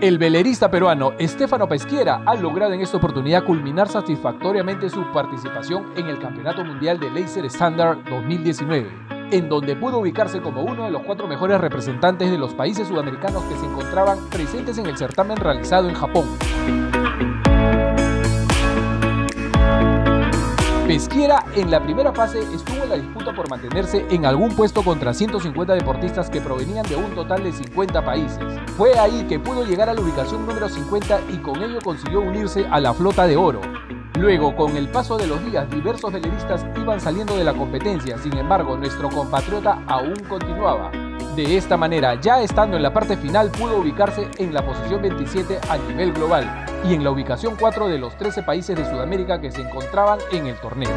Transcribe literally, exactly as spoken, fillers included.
El velerista peruano Stefano Peschiera ha logrado en esta oportunidad culminar satisfactoriamente su participación en el Campeonato Mundial de Laser Standard dos mil diecinueve, en donde pudo ubicarse como uno de los cuatro mejores representantes de los países sudamericanos que se encontraban presentes en el certamen realizado en Japón. Peschiera en la primera fase estuvo en la disputa por mantenerse en algún puesto contra ciento cincuenta deportistas que provenían de un total de cincuenta países. Fue ahí que pudo llegar a la ubicación número cincuenta y con ello consiguió unirse a la flota de oro. Luego, con el paso de los días, diversos veleristas iban saliendo de la competencia, sin embargo, nuestro compatriota aún continuaba. De esta manera, ya estando en la parte final, pudo ubicarse en la posición veintisiete a nivel global y en la ubicación cuatro de los trece países de Sudamérica que se encontraban en el torneo.